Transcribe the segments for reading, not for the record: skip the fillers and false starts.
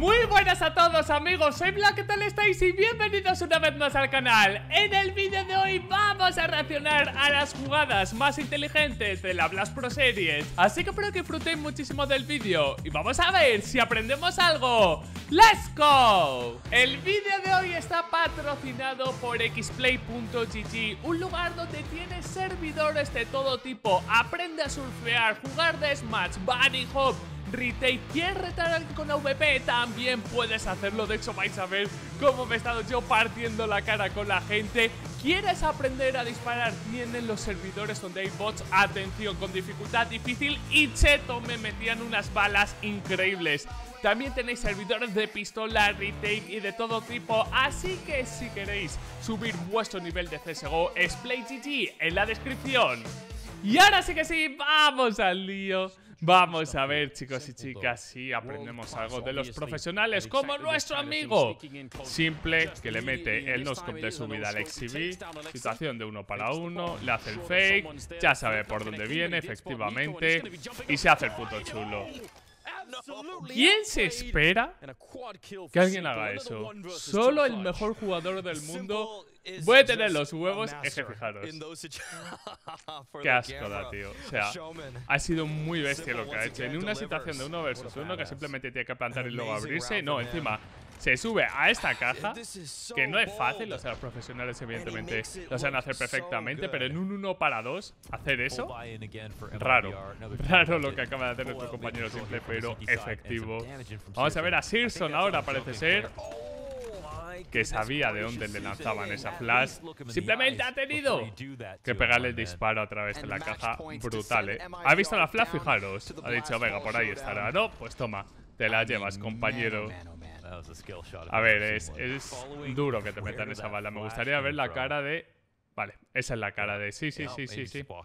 Muy buenas a todos, amigos, soy Black, ¿qué tal estáis? Y bienvenidos una vez más al canal. En el vídeo de hoy vamos a reaccionar a las jugadas más inteligentes de la Blast Pro Series, así que espero que disfrutéis muchísimo del vídeo y vamos a ver si aprendemos algo. ¡Let's go! El vídeo de hoy está patrocinado por xplay.gg, un lugar donde tienes servidores de todo tipo. Aprende a surfear, jugar de Smash, Bunny Hop, Retake. ¿Quieres retar con AVP? También puedes hacerlo. De hecho, vais a ver cómo me he estado yo partiendo la cara con la gente. ¿Quieres aprender a disparar? Tienen los servidores donde hay bots, atención, con dificultad difícil y cheto, me metían unas balas increíbles. También tenéis servidores de pistola, retake y de todo tipo, así que si queréis subir vuestro nivel de CSGO, xplay.gg en la descripción. Y ahora sí que sí, vamos al lío. Vamos a ver, chicos y chicas, si aprendemos algo de los profesionales como nuestro amigo Simple, que le mete el noscope de subida al XCB, situación de 1 para 1, le hace el fake, ya sabe por dónde viene, efectivamente, y se hace el puto chulo. ¿Quién se espera que alguien haga eso? Solo el mejor jugador del mundo puede tener los huevos, es que fijaros. Qué asco da, tío. O sea, ha sido muy bestia lo que ha hecho. En una situación de 1 versus 1 que simplemente tiene que plantar y luego abrirse. No, encima se sube a esta caja, que no es fácil. O sea, los profesionales evidentemente lo saben hacer perfectamente, pero en un 1 para 2 hacer eso, raro. Raro lo que acaba de hacer nuestro compañero Simple, pero efectivo. Vamos a ver a Sirson ahora, parece ser, que sabía de dónde le lanzaban esa flash. Simplemente ha tenido que pegarle el disparo a través de la caja. Brutal, ¿eh? Ha visto la flash, fijaros. Ha dicho, venga, por ahí estará, ¿no? Pues toma, te la llevas, compañero. A ver, es duro que te metan esa bala. Me gustaría ver la cara de... Vale, esa es la cara de... Sí.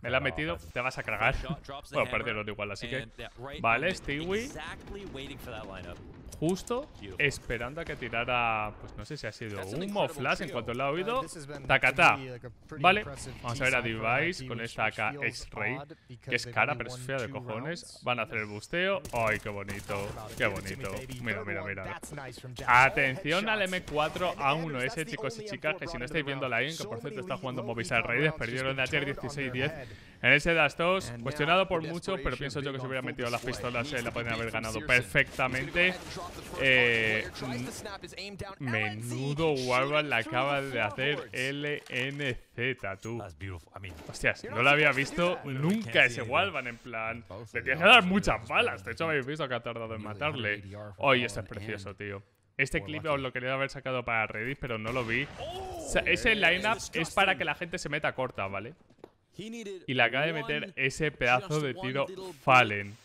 Me la ha metido, te vas a cagar. Bueno, perdieron igual, así que... Vale, Stewie. Justo esperando a que tirara... Pues no sé si ha sido humo o flash en cuanto le ha oído. Tacatá. Vale, vamos a ver a Device con esta AK X-Ray, que es cara, pero es fea de cojones. Van a hacer el busteo. ¡Ay, qué bonito! ¡Qué bonito! Mira. Atención al M4A1S, chicos y chicas, que si no estáis viendo la IN, que por cierto está jugando Movisar Raiders, perdieron ayer 16-10. En ese Dash 2, cuestionado por mucho, pero pienso yo que se hubiera metido las pistolas, la podrían haber ganado perfectamente. Menudo Warban la acaba de hacer LNZ, tú. Hostias, no la había visto nunca ese Warban, en plan, le tiene que dar muchas balas. De hecho, habéis visto que ha tardado en matarle. Oye, esto es precioso, tío. Este clip os lo quería haber sacado para Reddit, pero no lo vi. Ese lineup es para que la gente se meta corta, ¿vale? Y le acaba de meter ese pedazo de tiro Fallen.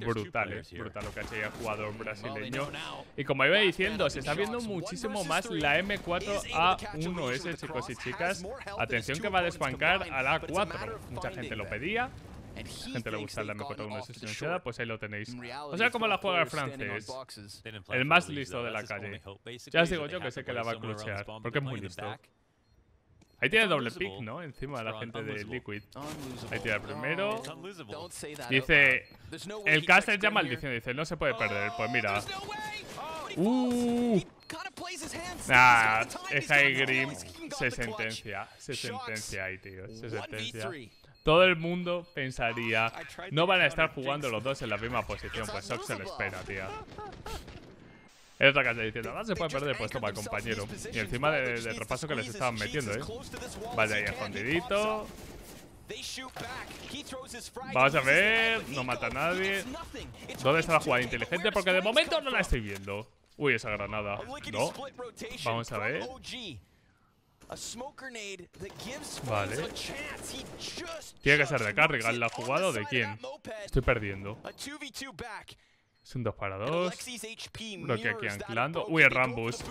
Brutal lo que ha hecho el jugador brasileño. Y como iba diciendo, se está viendo muchísimo más la M4A1S, chicos y chicas. Atención que va a desbancar a la A4. Mucha gente lo pedía. A la gente le gusta la M4A1S silenciada, pues ahí lo tenéis. O sea, como la juega el francés, el más listo de la calle. Ya os digo yo que sé que la va a clutchear, porque es muy listo. Ahí tiene doble pick, ¿no? Encima de la gente de Liquid. Ahí tiene el primero. Dice... El caster ya maldición, dice, no se puede perder. Pues mira. Nah, es ahí Grimm. Se sentencia ahí, tío. Se sentencia. Todo el mundo pensaría, no van a estar jugando los dos en la misma posición. Pues Sox se lo espera, tío. Es otra casa diciendo, no se puede perder, pues toma, compañero. Y encima del repaso que les estaban metiendo, ¿eh? Vale, ahí escondidito. Vamos a ver, no mata a nadie. ¿Dónde está la jugada inteligente? Porque de momento no la estoy viendo. Uy, esa granada. No. Vamos a ver. Vale. Tiene que ser de Carrigan la jugada, ¿o de quién? Estoy perdiendo. Es un 2 para 2. Lo que aquí anclando. Uy, el Rambus.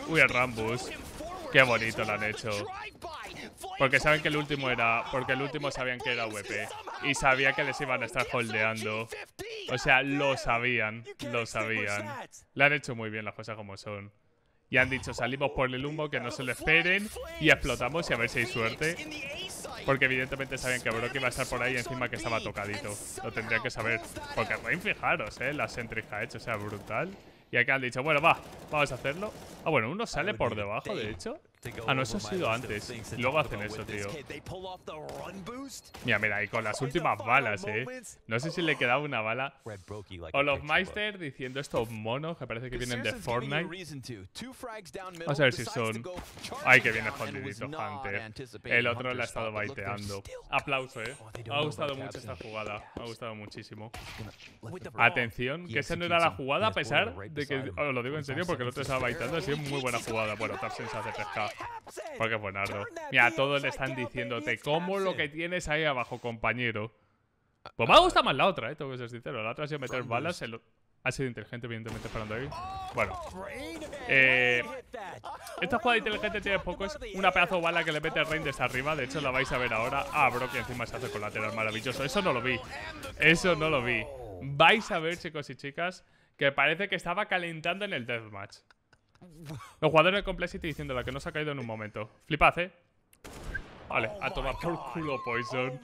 Qué bonito lo han hecho. Porque saben que el último era... Porque el último sabían que era AWP. Y sabía que les iban a estar holdeando. O sea, lo sabían. Le han hecho muy bien las cosas como son. Y han dicho, salimos por el humo, que no se lo esperen. Y explotamos y a ver si hay suerte. Porque evidentemente sabían que Brock iba a estar por ahí, encima que estaba tocadito. Lo tendría que saber. Porque fijaros, la sentry que ha hecho, o sea, brutal. Y acá han dicho, bueno, va, vamos a hacerlo. Ah, bueno, uno sale por debajo, de hecho. Ah, no, eso ha sido antes. Luego hacen eso, tío. Mira, mira, y con las últimas balas, no sé si le quedaba una bala. Olofmeister diciendo estos monos que parece que vienen de Fortnite. Vamos a ver si son... Ay, que viene escondidito Hunter. El otro le ha estado baiteando. Aplauso, Me ha gustado mucho esta jugada. Me ha gustado muchísimo. Atención, que esa no era la jugada, a pesar de que... Oh, lo digo en serio porque el otro estaba baiteando. Ha sido muy buena jugada. Bueno, Tapsen se hace pescar. Porque es buenardo. Mira, todos le están diciéndote como lo que tienes ahí abajo, compañero. Pues me ha gustado más la otra, tengo que ser sincero. La otra ha sido meter balas. Ha sido inteligente, evidentemente, esperando ahí. Bueno, esta jugada inteligente tiene poco. Es una pedazo de bala que le mete el Rain desde arriba. De hecho, la vais a ver ahora. Ah, bro, que encima se hace con lateral maravilloso. Eso no lo vi. Eso no lo vi. Vais a ver, chicos y chicas, que parece que estaba calentando en el deathmatch. Los jugadores de Complexity diciendo la que nos ha caído en un momento. Flipad, Vale, a tomar por culo Poison.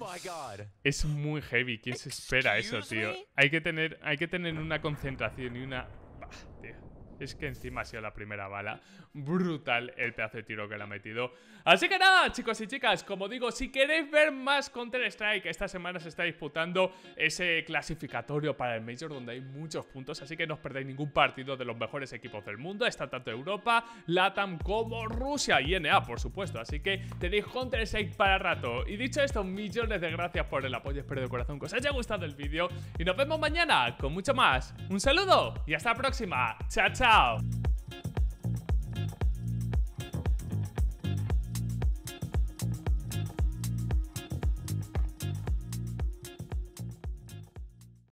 Es muy heavy. ¿Quién se espera eso, tío? Hay que tener una concentración y una... Bah, tío. Es que encima ha sido la primera bala. Brutal el pedazo de tiro que le ha metido. Así que nada, chicos y chicas, como digo, si queréis ver más Counter-Strike, esta semana se está disputando ese clasificatorio para el Major, donde hay muchos puntos, así que no os perdáis ningún partido de los mejores equipos del mundo. Está tanto Europa, LATAM como Rusia y NA, por supuesto. Así que tenéis Counter-Strike para rato. Y dicho esto, millones de gracias por el apoyo. Espero de corazón que os haya gustado el vídeo y nos vemos mañana con mucho más. Un saludo y hasta la próxima. Chao, chao. Ciao.